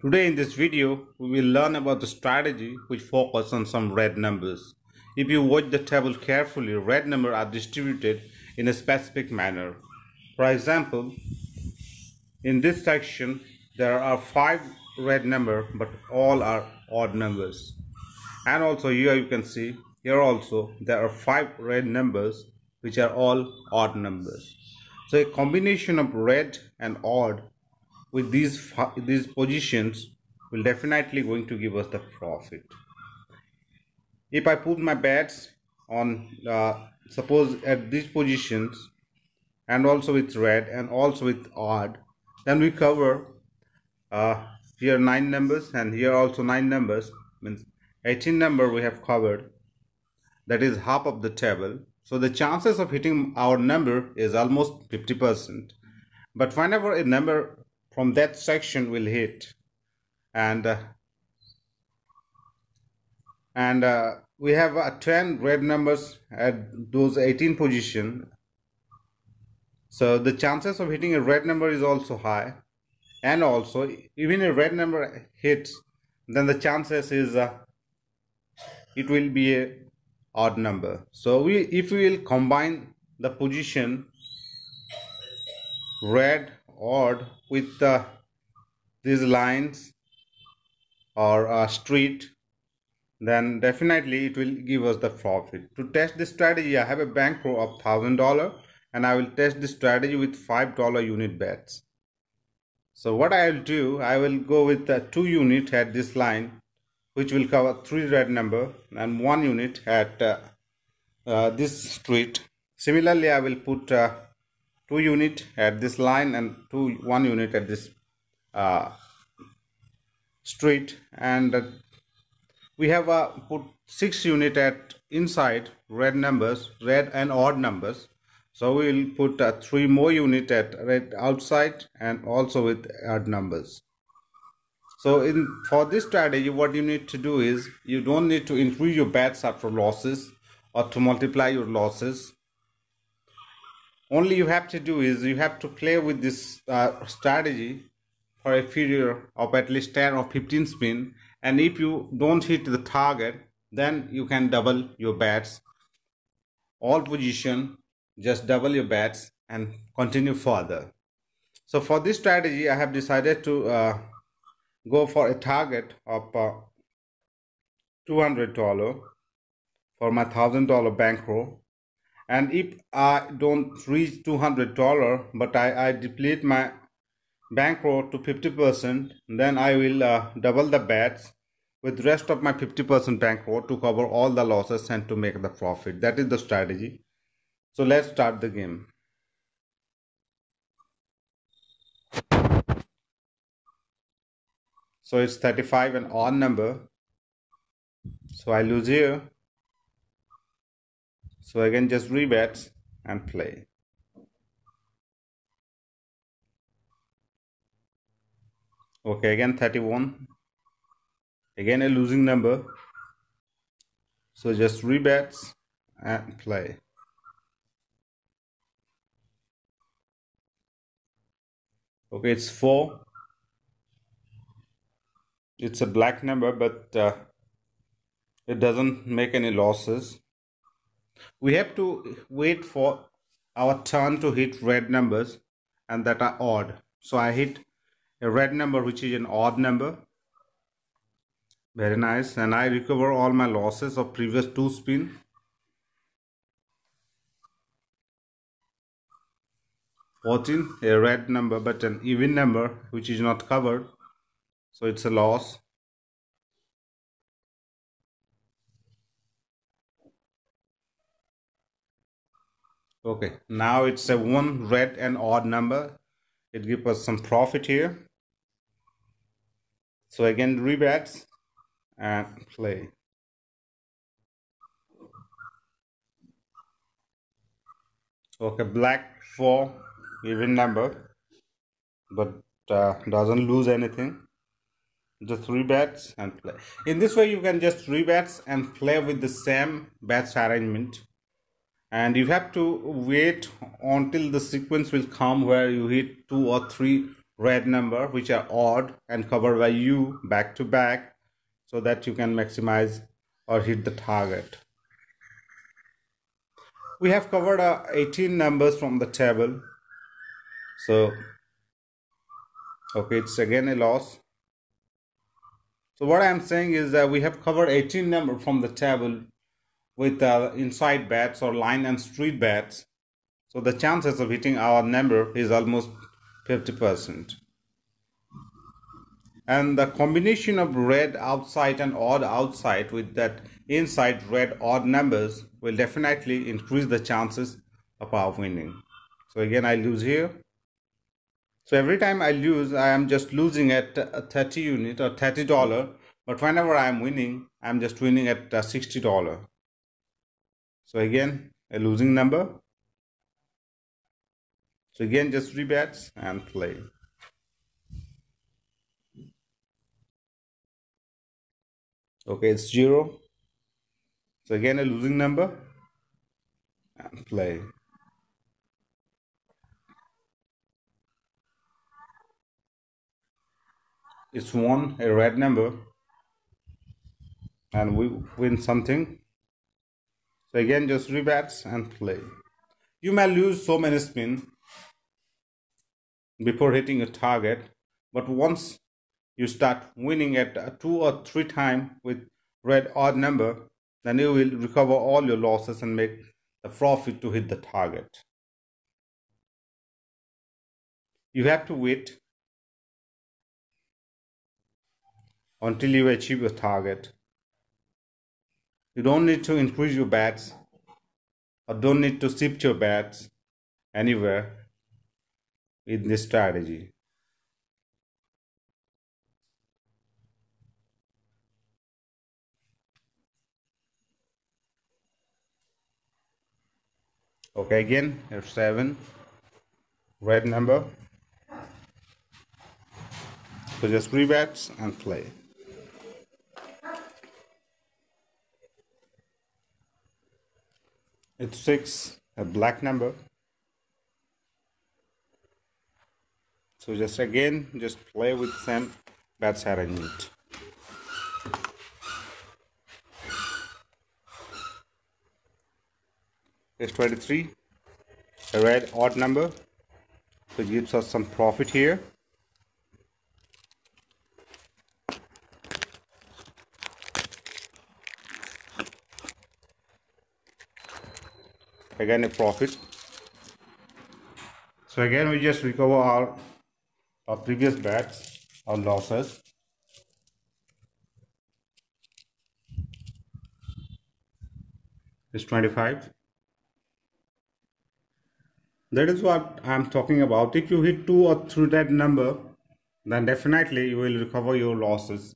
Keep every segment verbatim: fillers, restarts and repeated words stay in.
Today in this video, we will learn about the strategy which focuses on some red numbers. If you watch the table carefully, red numbers are distributed in a specific manner. For example, in this section, there are five red numbers, but all are odd numbers. And also here you can see, here also there are five red numbers, which are all odd numbers. So a combination of red and odd with these these positions will definitely going to give us the profit. If I put my bets on uh, suppose at these positions, and also with red and also with odd, then we cover uh, here nine numbers and here also nine numbers, means eighteen number we have covered, that is half of the table. So the chances of hitting our number is almost fifty percent. But whenever a number from that section will hit, and uh, and uh, we have uh, ten red numbers at those eighteen position, so the chances of hitting a red number is also high. And also, even a red number hits, then the chances is uh, it will be a odd number. So we if we will combine the position red, odd with uh, these lines or uh, street, then definitely it will give us the profit. To test this strategy, I have a bankroll of one thousand dollars, and I will test this strategy with five dollar unit bets. So what I will do, I will go with uh, two unit at this line, which will cover three red number, and one unit at uh, uh, this street. Similarly, I will put uh, two unit at this line and two one unit at this uh, street, and uh, we have uh, put six unit at inside red numbers, red and odd numbers. So we will put uh, three more unit at red outside and also with odd numbers. So in for this strategy, what you need to do is, you don't need to increase your bets after losses or to multiply your losses. Only you have to do is, you have to play with this uh, strategy for a period of at least ten or fifteen spin, and if you don't hit the target, then you can double your bets. All position, just double your bets and continue further. So for this strategy, I have decided to uh, go for a target of uh, two hundred dollars for my one thousand dollar bankroll. And if I don't reach two hundred dollars, but I, I deplete my bankroll to fifty percent, then I will uh, double the bets with rest of my fifty percent bankroll to cover all the losses and to make the profit. That is the strategy. So let's start the game. So it's thirty-five, an odd number. So I lose here. So again, just rebet and play. Okay, again thirty-one. Again a losing number. So just rebets and play. Okay, it's four. It's a black number, but uh, it doesn't make any losses. We have to wait for our turn to hit red numbers, and that are odd. So I hit a red number, which is an odd number. Very nice. And I recover all my losses of previous two spin. fourteen, a red number, but an even number, which is not covered. So it's a loss. Okay, now it's a one red and odd number. It gives us some profit here. So again, rebets and play. Okay, black four, even number, but uh, doesn't lose anything. Just rebets and play. In this way, you can just rebets and play with the same bets arrangement. And you have to wait until the sequence will come where you hit two or three red number which are odd and covered by U back to back, so that you can maximize or hit the target. We have covered uh, eighteen numbers from the table. So okay, it's again a loss. So what I am saying is that we have covered eighteen number from the table with uh, inside bets or line and street bets. So the chances of hitting our number is almost fifty percent. And the combination of red outside and odd outside with that inside red odd numbers will definitely increase the chances of our winning. So again, I lose here. So every time I lose, I am just losing at thirty unit or thirty dollars. But whenever I am winning, I am just winning at sixty dollars. So again, a losing number. So again, just rebets and play. Okay, it's zero. So again, a losing number and play. It's one, a red number, and we win something. So again, just rebets and play. You may lose so many spins before hitting a target, but once you start winning at two or three times with red odd number, then you will recover all your losses and make the profit to hit the target. You have to wait until you achieve your target. You don't need to increase your bets or don't need to shift your bets anywhere in this strategy. Okay, again, here's seven, red number. So just rebets and play. It's six, a black number. So just again, just play with same bets arrangement. It's twenty-three, a red odd number, so it gives us some profit here. Again, a profit. So again, we just recover our, our previous bets or losses. It's twenty-five. That is what I am talking about. If you hit two or three that number, then definitely you will recover your losses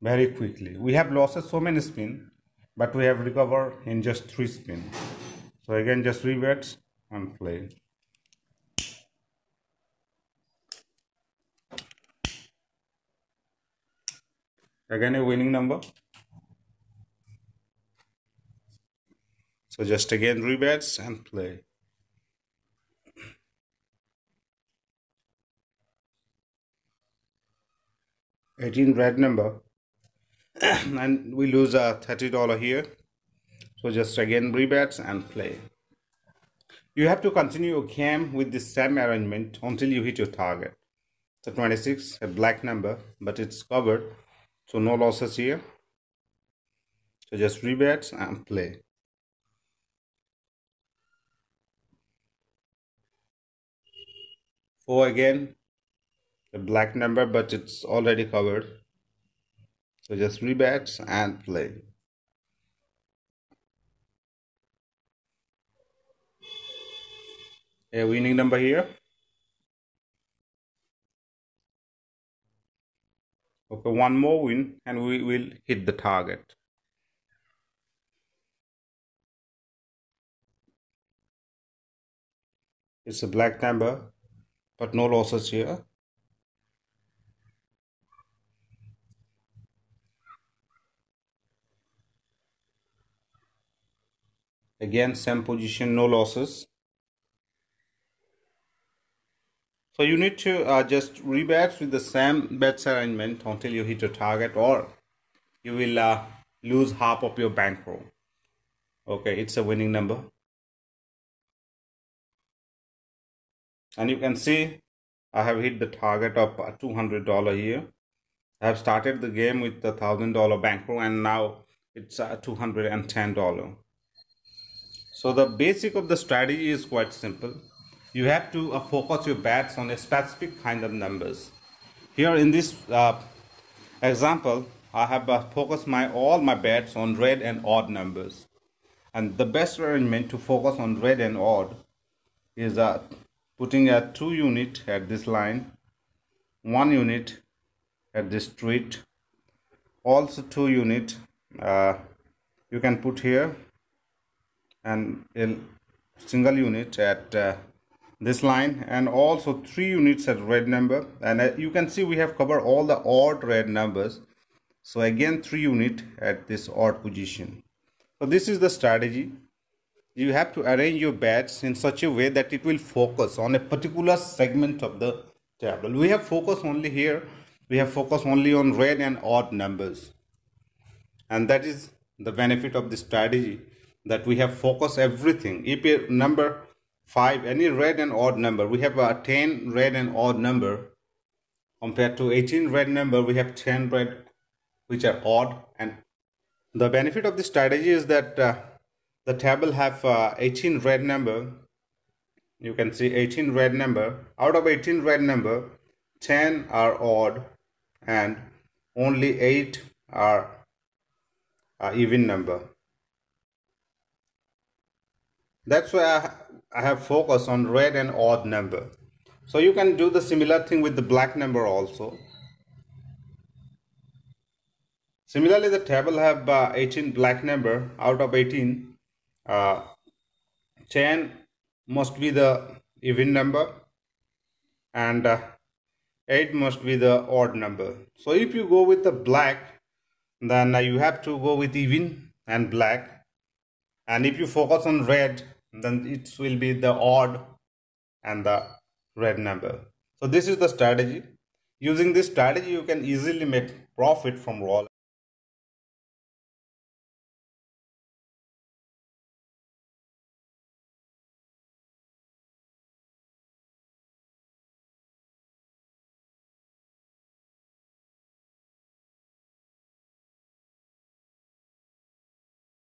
very quickly. We have losses so many spins, but we have recovered in just three spins. So again, just rebet and play. Again, a winning number. So just again rebets and play. eighteen red number and we lose a thirty dollars here. So just again rebets and play. You have to continue your game with the same arrangement until you hit your target. So twenty-six, a black number, but it's covered, so no losses here. So just rebets and play. four again, a black number, but it's already covered, so just rebets and play. A winning number here. Okay, one more win and we will hit the target. It's a black number, but no losses here. Again, same position, no losses. So you need to uh, just rebatch with the same batch arrangement until you hit your target, or you will uh, lose half of your bankroll. Okay, it's a winning number. And you can see I have hit the target of two hundred dollars here. I have started the game with the one thousand dollar bankroll, and now it's uh, two hundred ten dollars. So the basic of the strategy is quite simple. You have to uh, focus your bets on a specific kind of numbers. Here in this uh, example, I have uh, focused my all my bets on red and odd numbers. And the best arrangement to focus on red and odd is uh, putting a two unit at this line, one unit at this street, also two unit uh, you can put here, and a single unit at uh, this line, and also three units at red number. And uh, you can see we have covered all the odd red numbers, so again three unit at this odd position. So this is the strategy. You have to arrange your bets in such a way that it will focus on a particular segment of the table. We have focused only here, we have focused only on red and odd numbers, and that is the benefit of this strategy, that we have focused everything. If a number five, any red and odd number, we have a ten red and odd number compared to eighteen red number, we have ten red which are odd. And the benefit of this strategy is that uh, the table have uh, eighteen red number. You can see eighteen red number. Out of eighteen red number, ten are odd and only eight are uh, even number. That's why I I have focused on red and odd number. So you can do the similar thing with the black number also. Similarly, the table have uh, eighteen black number. Out of eighteen, uh, ten must be the even number and uh, eight must be the odd number. So if you go with the black, then uh, you have to go with even and black, and if you focus on red, then it will be the odd and the red number. So this is the strategy. Using this strategy, you can easily make profit from raw.